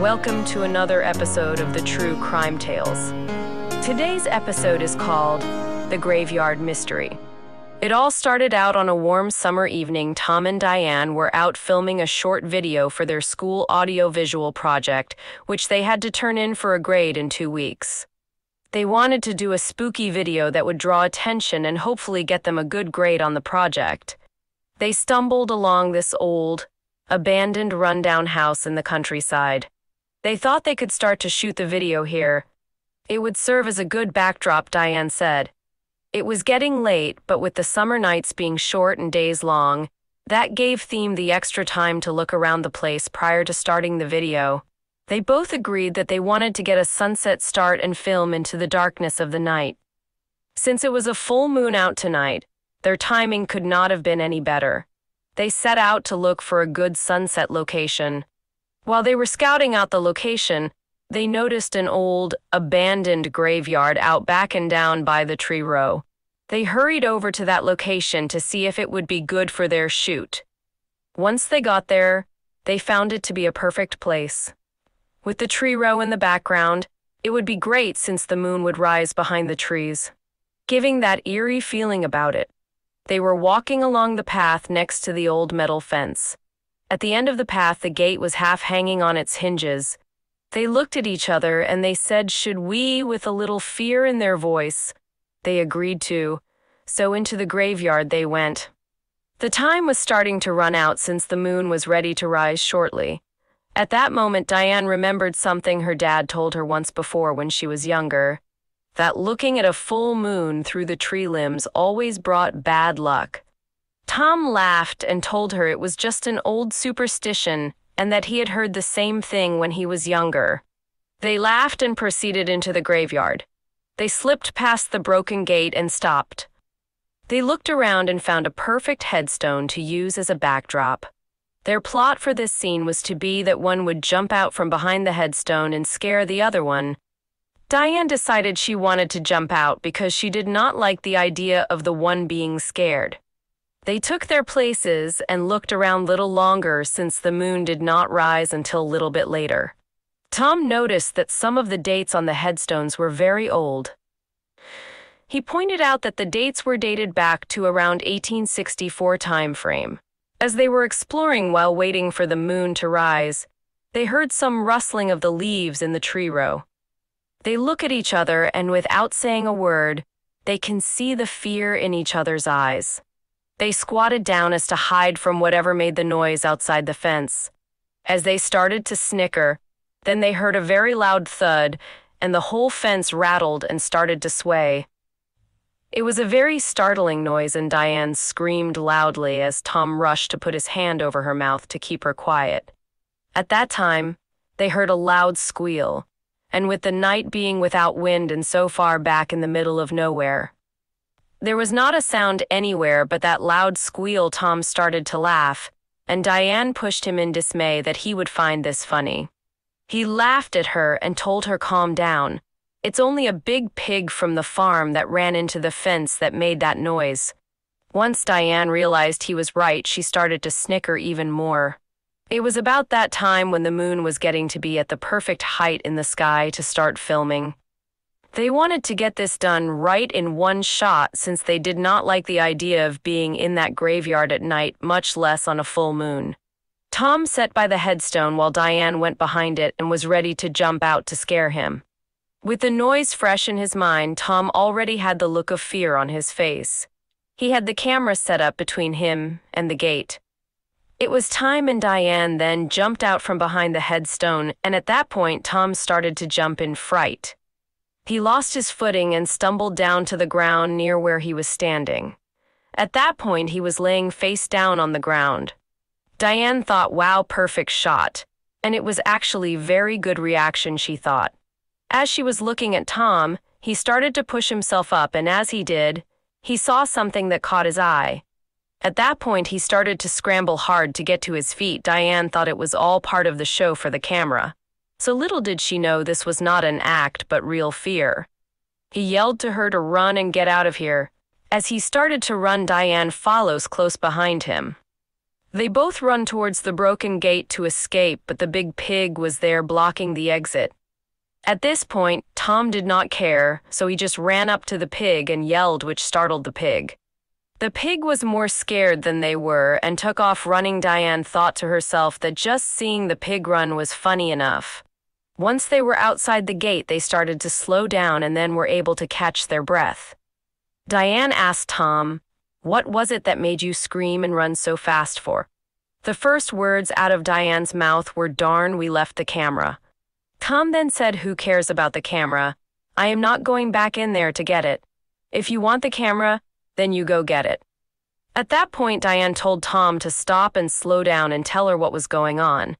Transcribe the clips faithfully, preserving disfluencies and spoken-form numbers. Welcome to another episode of The True Crime Tales. Today's episode is called The Graveyard Mystery. It all started out on a warm summer evening. Tom and Diane were out filming a short video for their school audiovisual project, which they had to turn in for a grade in two weeks. They wanted to do a spooky video that would draw attention and hopefully get them a good grade on the project. They stumbled along this old, abandoned, rundown house in the countryside. They thought they could start to shoot the video here. It would serve as a good backdrop, Diane said. It was getting late, but with the summer nights being short and days long, that gave them the extra time to look around the place prior to starting the video. They both agreed that they wanted to get a sunset start and film into the darkness of the night. Since it was a full moon out tonight, their timing could not have been any better. They set out to look for a good sunset location. While they were scouting out the location, they noticed an old, abandoned graveyard out back and down by the tree row. They hurried over to that location to see if it would be good for their shoot. Once they got there, they found it to be a perfect place. With the tree row in the background, it would be great since the moon would rise behind the trees, giving that eerie feeling about it. They were walking along the path next to the old metal fence. At the end of the path, the gate was half hanging on its hinges. They looked at each other and they said, "Should we?" with a little fear in their voice. They agreed to, so into the graveyard they went. The time was starting to run out since the moon was ready to rise shortly. At that moment, Diane remembered something her dad told her once before when she was younger, that looking at a full moon through the tree limbs always brought bad luck. Tom laughed and told her it was just an old superstition and that he had heard the same thing when he was younger. They laughed and proceeded into the graveyard. They slipped past the broken gate and stopped. They looked around and found a perfect headstone to use as a backdrop. Their plot for this scene was to be that one would jump out from behind the headstone and scare the other one. Diane decided she wanted to jump out because she did not like the idea of the one being scared. They took their places and looked around little longer since the moon did not rise until a little bit later. Tom noticed that some of the dates on the headstones were very old. He pointed out that the dates were dated back to around eighteen sixty-four time frame. As they were exploring while waiting for the moon to rise, they heard some rustling of the leaves in the tree row. They look at each other and without saying a word, they can see the fear in each other's eyes. They squatted down as to hide from whatever made the noise outside the fence. As they started to snicker, then they heard a very loud thud and the whole fence rattled and started to sway. It was a very startling noise and Diane screamed loudly as Tom rushed to put his hand over her mouth to keep her quiet. At that time, they heard a loud squeal, and with the night being without wind and so far back in the middle of nowhere, there was not a sound anywhere but that loud squeal. Tom started to laugh, and Diane pushed him in dismay that he would find this funny. He laughed at her and told her calm down. It's only a big pig from the farm that ran into the fence that made that noise. Once Diane realized he was right, she started to snicker even more. It was about that time when the moon was getting to be at the perfect height in the sky to start filming. They wanted to get this done right in one shot since they did not like the idea of being in that graveyard at night, much less on a full moon. Tom sat by the headstone while Diane went behind it and was ready to jump out to scare him. With the noise fresh in his mind, Tom already had the look of fear on his face. He had the camera set up between him and the gate. It was time, and Diane then jumped out from behind the headstone, and at that point, Tom started to jump in fright. He lost his footing and stumbled down to the ground near where he was standing. At that point, he was laying face down on the ground. Diane thought, wow, perfect shot. And it was actually very good reaction, she thought. As she was looking at Tom, he started to push himself up, and as he did, he saw something that caught his eye. At that point, he started to scramble hard to get to his feet. Diane thought it was all part of the show for the camera. So little did she know this was not an act but real fear. He yelled to her to run and get out of here. As he started to run, Diane follows close behind him. They both run towards the broken gate to escape, but the big pig was there blocking the exit. At this point, Tom did not care, so he just ran up to the pig and yelled, which startled the pig. The pig was more scared than they were and took off running. Diane thought to herself that just seeing the pig run was funny enough. Once they were outside the gate, they started to slow down and then were able to catch their breath. Diane asked Tom, "What was it that made you scream and run so fast for?" The first words out of Diane's mouth were, "Darn, we left the camera." Tom then said, "Who cares about the camera? I am not going back in there to get it. If you want the camera, then you go get it." At that point, Diane told Tom to stop and slow down and tell her what was going on.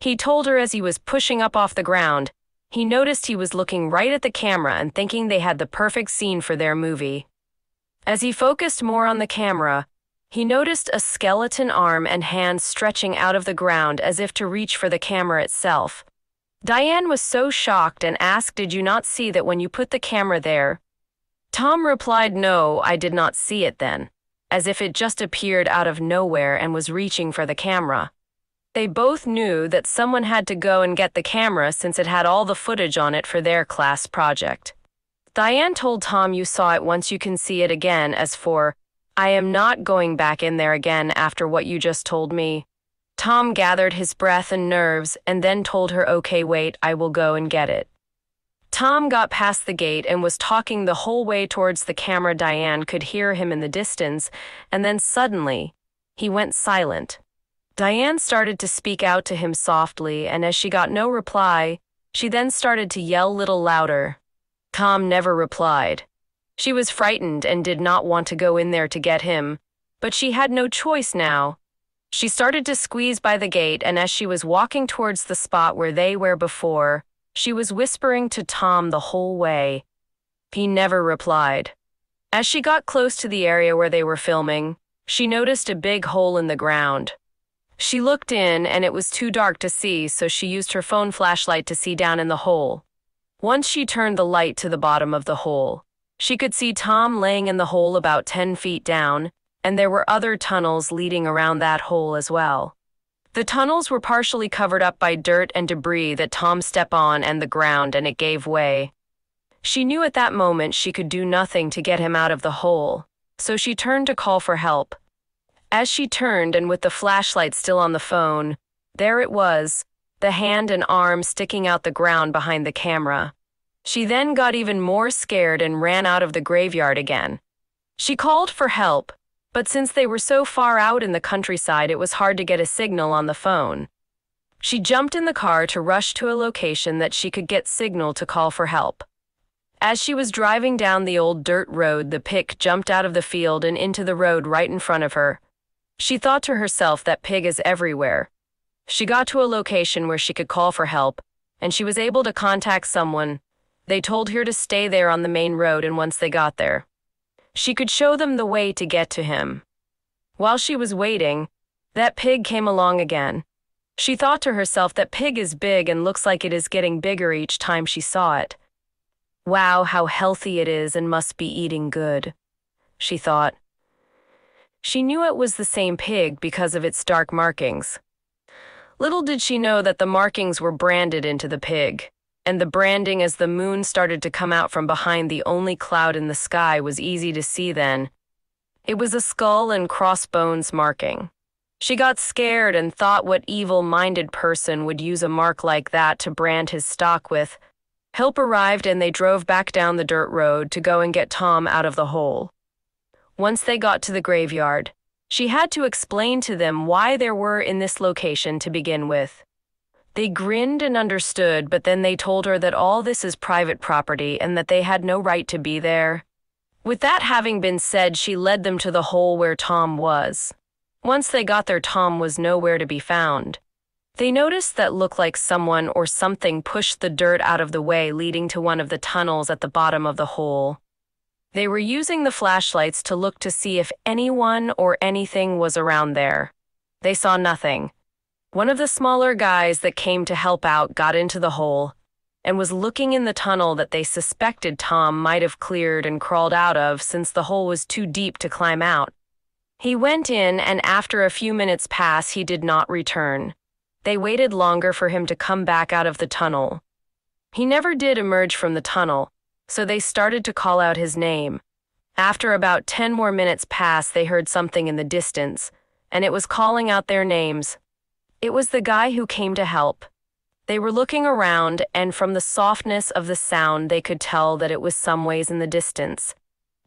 He told her as he was pushing up off the ground, he noticed he was looking right at the camera and thinking they had the perfect scene for their movie. As he focused more on the camera, he noticed a skeleton arm and hand stretching out of the ground as if to reach for the camera itself. Diane was so shocked and asked, "Did you not see that when you put the camera there?" Tom replied, "No, I did not see it then," as if it just appeared out of nowhere and was reaching for the camera. They both knew that someone had to go and get the camera since it had all the footage on it for their class project. Diane told Tom, "You saw it once, you can see it again. As for, I am not going back in there again after what you just told me." Tom gathered his breath and nerves and then told her, "Okay, wait, I will go and get it." Tom got past the gate and was talking the whole way towards the camera. Diane could hear him in the distance, and then suddenly, he went silent. Diane started to speak out to him softly, and as she got no reply, she then started to yell a little louder. Tom never replied. She was frightened and did not want to go in there to get him, but she had no choice now. She started to squeeze by the gate, and as she was walking towards the spot where they were before, she was whispering to Tom the whole way. He never replied. As she got close to the area where they were filming, she noticed a big hole in the ground. She looked in, and it was too dark to see, so she used her phone flashlight to see down in the hole. Once she turned the light to the bottom of the hole, she could see Tom laying in the hole about ten feet down, and there were other tunnels leading around that hole as well. The tunnels were partially covered up by dirt and debris that Tom stepped on and the ground, and it gave way. She knew at that moment she could do nothing to get him out of the hole, so she turned to call for help. As she turned, and with the flashlight still on the phone, there it was, the hand and arm sticking out the ground behind the camera. She then got even more scared and ran out of the graveyard again. She called for help, but since they were so far out in the countryside, it was hard to get a signal on the phone. She jumped in the car to rush to a location that she could get signal to call for help. As she was driving down the old dirt road, the pig jumped out of the field and into the road right in front of her. She thought to herself that pig is everywhere. She got to a location where she could call for help, and she was able to contact someone. They told her to stay there on the main road, and once they got there, she could show them the way to get to him. While she was waiting, that pig came along again. She thought to herself that pig is big and looks like it is getting bigger each time she saw it. Wow, how healthy it is and must be eating good, she thought. She knew it was the same pig because of its dark markings. Little did she know that the markings were branded into the pig. And the branding, as the moon started to come out from behind the only cloud in the sky, was easy to see then. It was a skull and crossbones marking. She got scared and thought what evil-minded person would use a mark like that to brand his stock with. Help arrived, and they drove back down the dirt road to go and get Tom out of the hole. Once they got to the graveyard, she had to explain to them why they were in this location to begin with. They grinned and understood, but then they told her that all this is private property and that they had no right to be there. With that having been said, she led them to the hole where Tom was. Once they got there, Tom was nowhere to be found. They noticed that looked like someone or something pushed the dirt out of the way, leading to one of the tunnels at the bottom of the hole. They were using the flashlights to look to see if anyone or anything was around there. They saw nothing. One of the smaller guys that came to help out got into the hole and was looking in the tunnel that they suspected Tom might have cleared and crawled out of, since the hole was too deep to climb out. He went in, and after a few minutes pass, he did not return. They waited longer for him to come back out of the tunnel. He never did emerge from the tunnel, so they started to call out his name. After about ten more minutes passed, they heard something in the distance, and it was calling out their names. It was the guy who came to help. They were looking around, and from the softness of the sound, they could tell that it was some ways in the distance.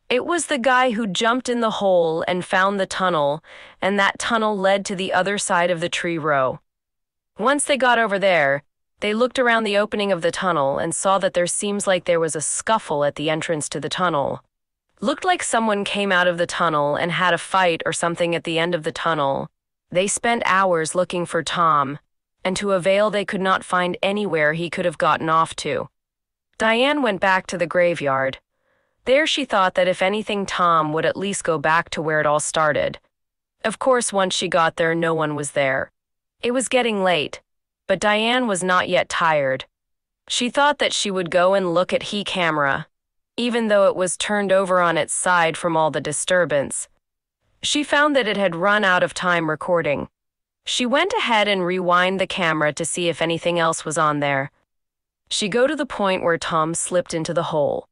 It was the guy who jumped in the hole and found the tunnel, and that tunnel led to the other side of the tree row. Once they got over there, they looked around the opening of the tunnel and saw that there seems like there was a scuffle at the entrance to the tunnel. Looked like someone came out of the tunnel and had a fight or something at the end of the tunnel. They spent hours looking for Tom, and to avail they could not find anywhere he could have gotten off to. Diane went back to the graveyard. There she thought that if anything, Tom would at least go back to where it all started. Of course, once she got there, no one was there. It was getting late, but Diane was not yet tired. She thought that she would go and look at the camera, even though it was turned over on its side from all the disturbance. She found that it had run out of time recording. She went ahead and rewind the camera to see if anything else was on there. She go to the point where Tom slipped into the hole.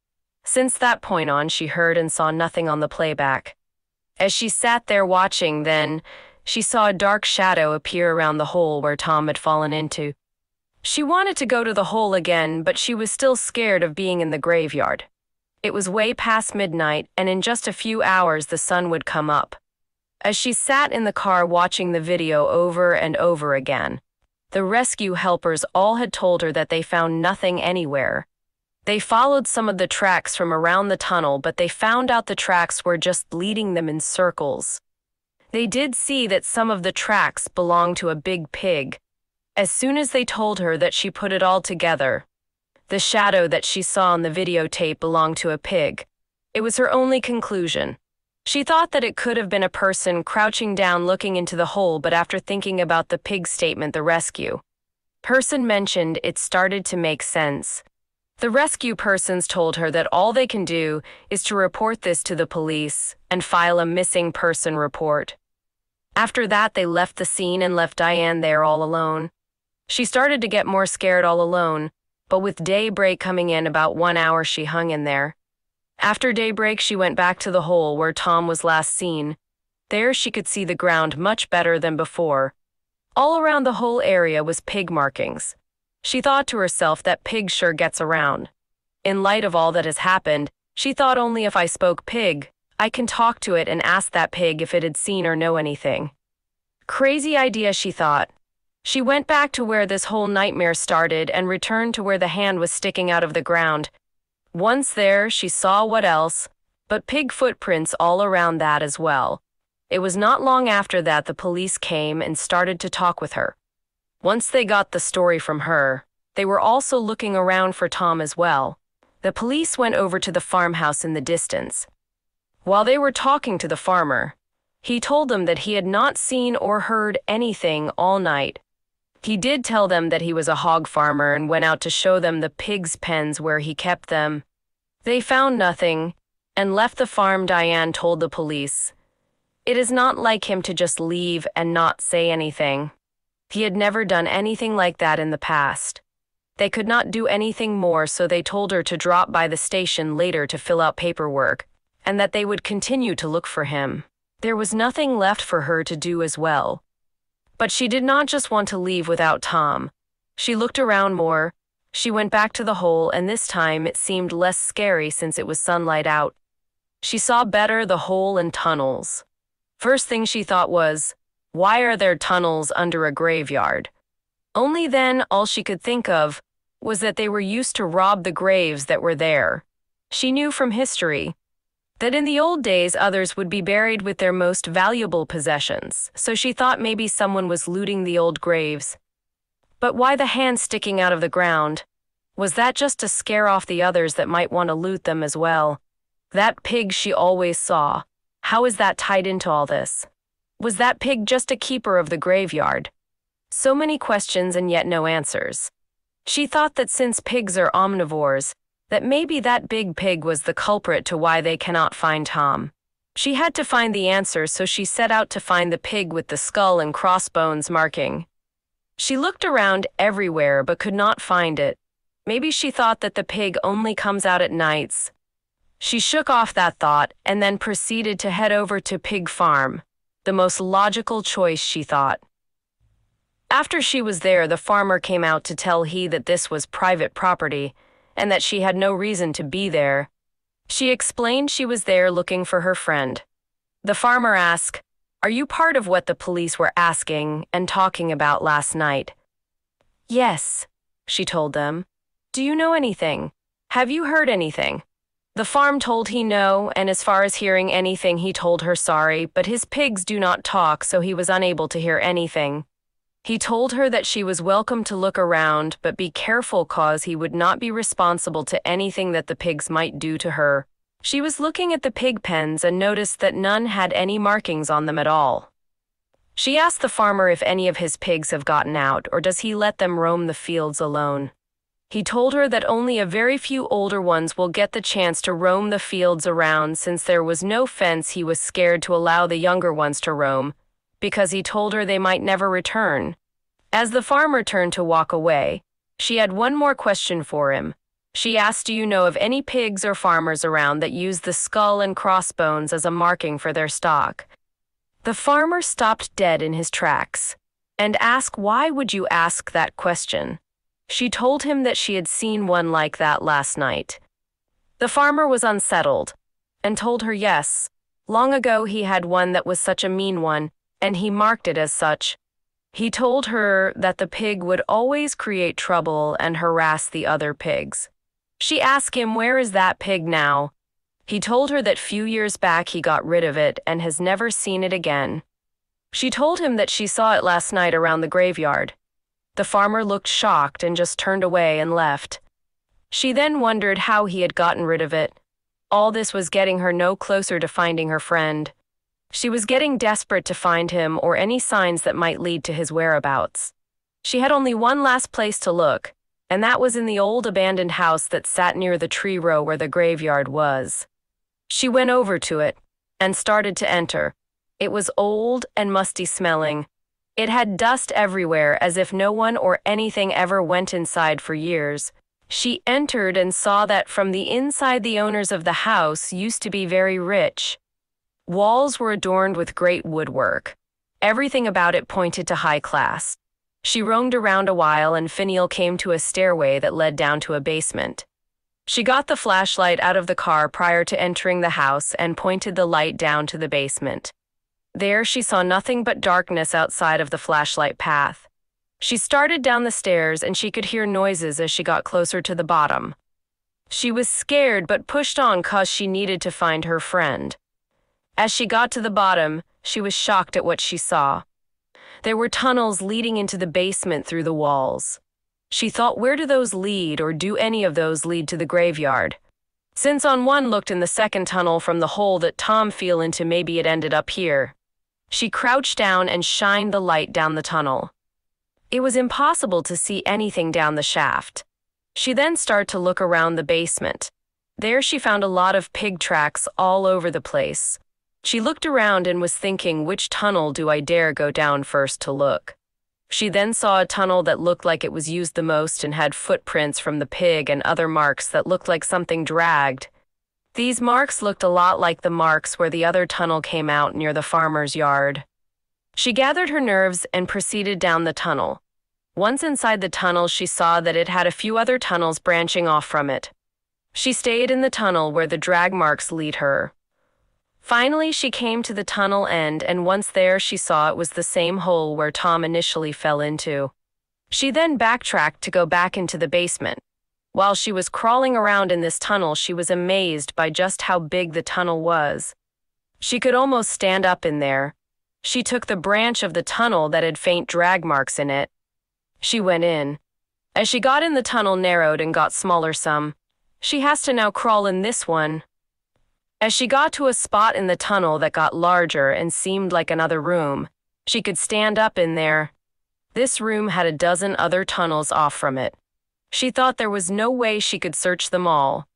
Since that point on, she heard and saw nothing on the playback. As she sat there watching then, she saw a dark shadow appear around the hole where Tom had fallen into. She wanted to go to the hole again, but she was still scared of being in the graveyard. It was way past midnight, and in just a few hours the sun would come up. As she sat in the car watching the video over and over again, the rescue helpers all had told her that they found nothing anywhere. They followed some of the tracks from around the tunnel, but they found out the tracks were just leading them in circles. They did see that some of the tracks belonged to a big pig. As soon as they told her that, she put it all together. The shadow that she saw on the videotape belonged to a pig. It was her only conclusion. She thought that it could have been a person crouching down looking into the hole, but after thinking about the pig statement the rescue person mentioned, it started to make sense. The rescue persons told her that all they can do is to report this to the police and file a missing person report. After that, they left the scene and left Diane there all alone. She started to get more scared all alone, but with daybreak coming in about one hour, she hung in there. After daybreak, she went back to the hole where Tom was last seen. There she could see the ground much better than before. All around the whole area was pig markings. She thought to herself that pig sure gets around. In light of all that has happened, she thought only if I spoke pig, I can talk to it and ask that pig if it had seen or know anything. Crazy idea, she thought. She went back to where this whole nightmare started and returned to where the hand was sticking out of the ground. Once there, she saw what else, but pig footprints all around that as well. It was not long after that the police came and started to talk with her. Once they got the story from her, they were also looking around for Tom as well. The police went over to the farmhouse in the distance. While they were talking to the farmer, he told them that he had not seen or heard anything all night. He did tell them that he was a hog farmer and went out to show them the pigs' pens where he kept them. They found nothing and left the farm. Diane told the police, "It is not like him to just leave and not say anything. He had never done anything like that in the past." They could not do anything more, so they told her to drop by the station later to fill out paperwork and that they would continue to look for him. There was nothing left for her to do as well. But she did not just want to leave without Tom. She looked around more. She went back to the hole, and this time it seemed less scary since it was sunlight out. She saw better the hole and tunnels. First thing she thought was, why are there tunnels under a graveyard? Only then all she could think of was that they were used to rob the graves that were there. She knew from history that in the old days others would be buried with their most valuable possessions, so she thought maybe someone was looting the old graves. But why the hand sticking out of the ground? Was that just to scare off the others that might want to loot them as well? That pig she always saw, how is that tied into all this? Was that pig just a keeper of the graveyard? So many questions and yet no answers. She thought that since pigs are omnivores, that maybe that big pig was the culprit to why they cannot find Tom. She had to find the answer, so she set out to find the pig with the skull and crossbones marking. She looked around everywhere but could not find it. Maybe she thought that the pig only comes out at nights. She shook off that thought and then proceeded to head over to Pig Farm, the most logical choice, she thought. After she was there, the farmer came out to tell he that this was private property and that she had no reason to be there. She explained she was there looking for her friend. The farmer asked, "Are you part of what the police were asking and talking about last night?" "Yes," she told them. "Do you know anything? Have you heard anything?" The farm told he no, and as far as hearing anything, he told her sorry, but his pigs do not talk, so he was unable to hear anything. He told her that she was welcome to look around, but be careful, cause he would not be responsible to anything that the pigs might do to her. She was looking at the pig pens and noticed that none had any markings on them at all. She asked the farmer if any of his pigs have gotten out, or does he let them roam the fields alone. He told her that only a very few older ones will get the chance to roam the fields around, since there was no fence. He was scared to allow the younger ones to roam, because he told her they might never return. As the farmer turned to walk away, she had one more question for him. She asked, "Do you know of any pigs or farmers around that use the skull and crossbones as a marking for their stock?" The farmer stopped dead in his tracks and asked, "Why would you ask that question?" She told him that she had seen one like that last night. The farmer was unsettled and told her yes, long ago he had one that was such a mean one, and he marked it as such. He told her that the pig would always create trouble and harass the other pigs. She asked him, "Where is that pig now?" He told her that few years back he got rid of it and has never seen it again. She told him that she saw it last night around the graveyard. The farmer looked shocked and just turned away and left. She then wondered how he had gotten rid of it. All this was getting her no closer to finding her friend. She was getting desperate to find him or any signs that might lead to his whereabouts. She had only one last place to look, and that was in the old abandoned house that sat near the tree row where the graveyard was. She went over to it and started to enter. It was old and musty smelling. It had dust everywhere, as if no one or anything ever went inside for years. She entered and saw that from the inside the owners of the house used to be very rich. Walls were adorned with great woodwork. Everything about it pointed to high class. She roamed around a while, and Finial came to a stairway that led down to a basement. She got the flashlight out of the car prior to entering the house and pointed the light down to the basement. There she saw nothing but darkness outside of the flashlight path. She started down the stairs, and she could hear noises as she got closer to the bottom. She was scared but pushed on, cause she needed to find her friend. As she got to the bottom, she was shocked at what she saw. There were tunnels leading into the basement through the walls. She thought, where do those lead, or do any of those lead to the graveyard? Since on one looked in the second tunnel from the hole that Tom fell into, maybe it ended up here. She crouched down and shined the light down the tunnel. It was impossible to see anything down the shaft. She then started to look around the basement. There she found a lot of pig tracks all over the place. She looked around and was thinking, which tunnel do I dare go down first to look? She then saw a tunnel that looked like it was used the most and had footprints from the pig and other marks that looked like something dragged. These marks looked a lot like the marks where the other tunnel came out near the farmer's yard. She gathered her nerves and proceeded down the tunnel. Once inside the tunnel, she saw that it had a few other tunnels branching off from it. She stayed in the tunnel where the drag marks lead her. Finally, she came to the tunnel end, and once there, she saw it was the same hole where Tom initially fell into. She then backtracked to go back into the basement. While she was crawling around in this tunnel, she was amazed by just how big the tunnel was. She could almost stand up in there. She took the branch of the tunnel that had faint drag marks in it. She went in. As she got in, the tunnel narrowed and got smaller some. She has to now crawl in this one. As she got to a spot in the tunnel that got larger and seemed like another room, she could stand up in there. This room had a dozen other tunnels off from it. She thought there was no way she could search them all.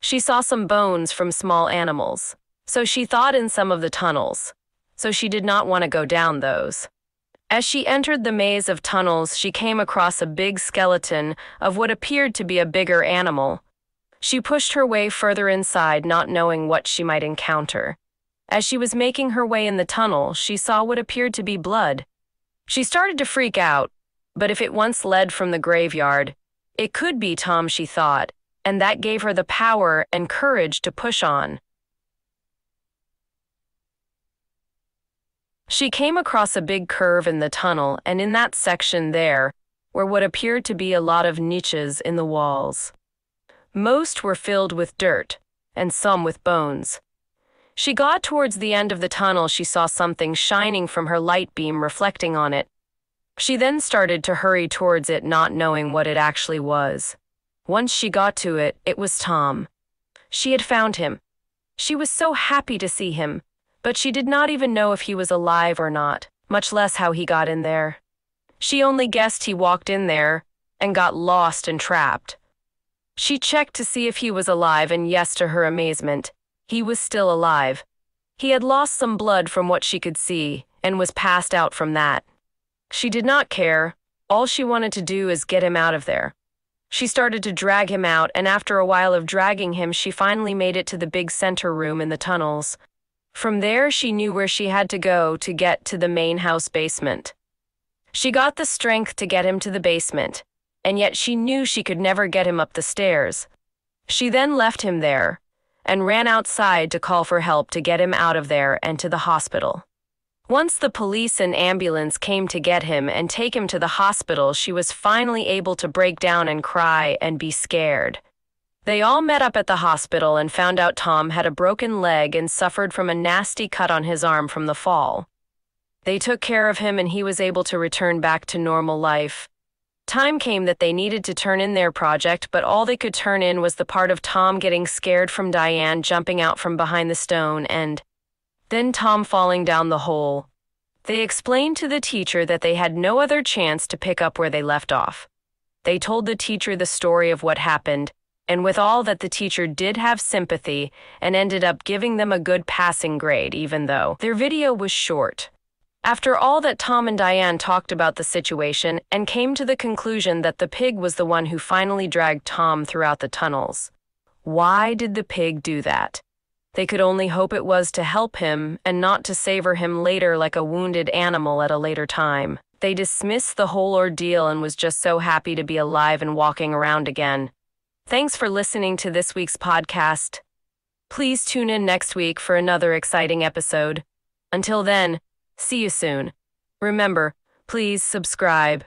She saw some bones from small animals. So she thought in some of the tunnels, so she did not want to go down those. As she entered the maze of tunnels, she came across a big skeleton of what appeared to be a bigger animal. She pushed her way further inside, not knowing what she might encounter. As she was making her way in the tunnel, she saw what appeared to be blood. She started to freak out, but if it once led from the graveyard, it could be Tom, she thought, and that gave her the power and courage to push on. She came across a big curve in the tunnel, and in that section there were what appeared to be a lot of niches in the walls. Most were filled with dirt, and some with bones. She got towards the end of the tunnel, she saw something shining from her light beam reflecting on it. She then started to hurry towards it, not knowing what it actually was. Once she got to it, it was Tom. She had found him. She was so happy to see him. But she did not even know if he was alive or not, much less how he got in there. She only guessed he walked in there and got lost and trapped. She checked to see if he was alive, and yes, to her amazement, he was still alive. He had lost some blood from what she could see and was passed out from that. She did not care. All she wanted to do is get him out of there. She started to drag him out, and after a while of dragging him, she finally made it to the big center room in the tunnels. From there, she knew where she had to go to get to the main house basement. She got the strength to get him to the basement, and yet she knew she could never get him up the stairs. She then left him there and ran outside to call for help to get him out of there and to the hospital. Once the police and ambulance came to get him and take him to the hospital, she was finally able to break down and cry and be scared. They all met up at the hospital and found out Tom had a broken leg and suffered from a nasty cut on his arm from the fall. They took care of him, and he was able to return back to normal life. Time came that they needed to turn in their project, but all they could turn in was the part of Tom getting scared from Diane jumping out from behind the stone and then Tom falling down the hole. They explained to the teacher that they had no other chance to pick up where they left off. They told the teacher the story of what happened, and with all that, the teacher did have sympathy and ended up giving them a good passing grade, even though their video was short. After all that, Tom and Diane talked about the situation and came to the conclusion that the pig was the one who finally dragged Tom throughout the tunnels. Why did the pig do that? They could only hope it was to help him and not to savor him later like a wounded animal at a later time. They dismissed the whole ordeal and was just so happy to be alive and walking around again. Thanks for listening to this week's podcast. Please tune in next week for another exciting episode. Until then, see you soon. Remember, please subscribe.